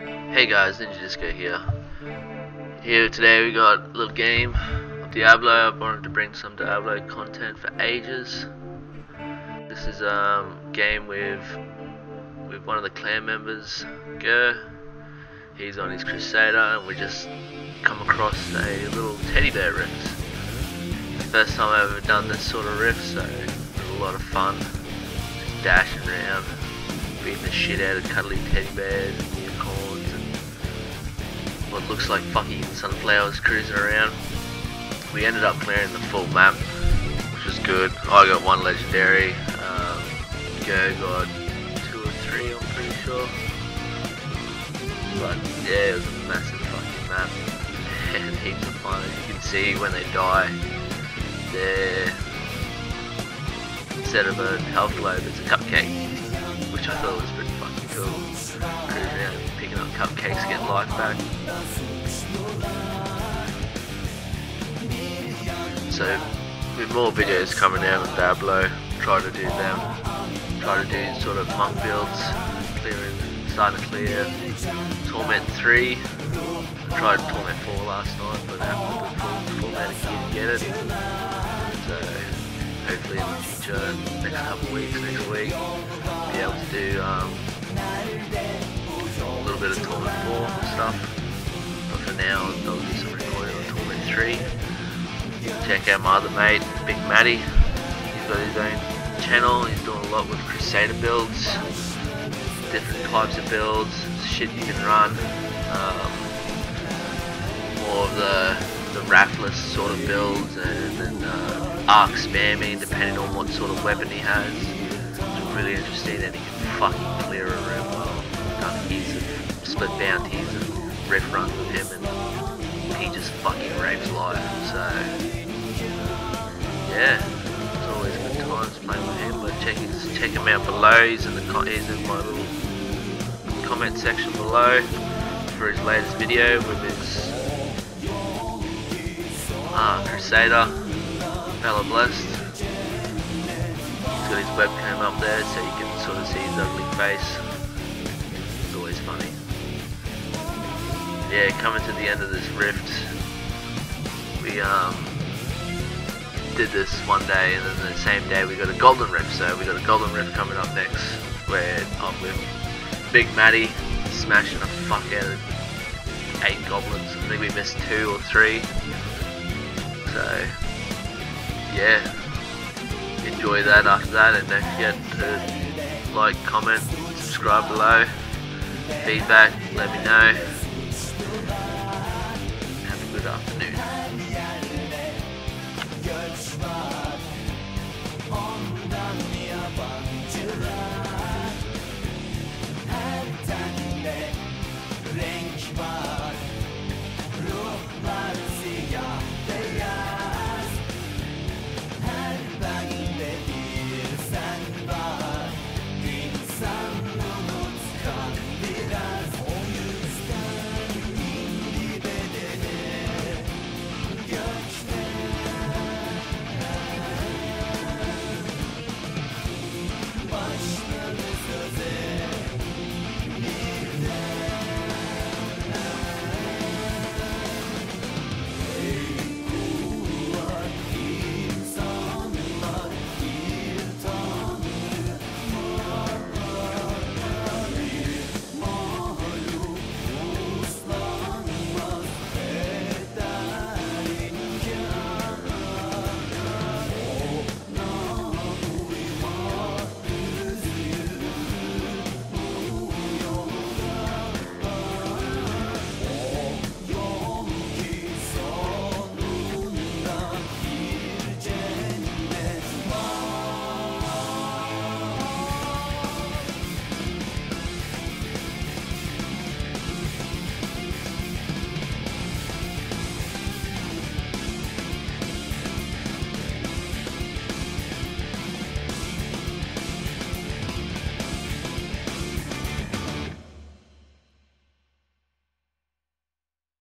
Hey guys, Ninja Disco here. Today we got a little game of Diablo. I've wanted to bring some Diablo content for ages. This is a game with one of the clan members, Gurr. He's on his crusader and we just come across a little teddy bear rift. It's the first time I've ever done this sort of rift, so it's a lot of fun. Just dashing around, beating the shit out of cuddly teddy bears and unicorns and what looks like fucking sunflowers cruising around. We ended up clearing the full map, which was good. I got one legendary, Gurr got 2 or 3, I'm pretty sure. But yeah, it was a massive fucking map and heaps of fun. As you can see, when they die, instead of a health globe, it's a cupcake, which I thought was pretty fucking cool. Cruising around picking up cupcakes, getting life back. So with more videos coming out on Diablo, try to do them. Try to do sort of monk builds, starting to clear Torment 3. I tried Torment 4 last night, but I haven't got the full amount of gear to get it. So hopefully in the future, next couple of weeks, next week, I'll be able to do a little bit of Torment 4 stuff. But for now, I'll do some recording on Torment 3. Check out my other mate, Big Matty. He's got his own channel. He's doing a lot with Crusader builds, different types of builds, shit you can run, more of the raffless sort of builds and arc spamming depending on what sort of weapon he has. It's really interesting, and he can fucking clear a room well. I've done heaps of split bounties and riff runs with him and he just fucking rapes life, so yeah. It's always good times playing with him, but check him out below. He's in my little comment section below for his latest video with his Crusader, Fella Blessed. He's got his webcam up there so you can sort of see his ugly face. It's always funny. Yeah, coming to the end of this rift, we did this one day, and then the same day we got a golden rift, so we got a golden rift coming up next where I'm with Big Matty smashing a fuck out of 8 goblins. I think we missed 2 or 3. So yeah, enjoy that after that, and don't forget to like, comment, subscribe below, feedback, let me know. Have a good afternoon. Bye.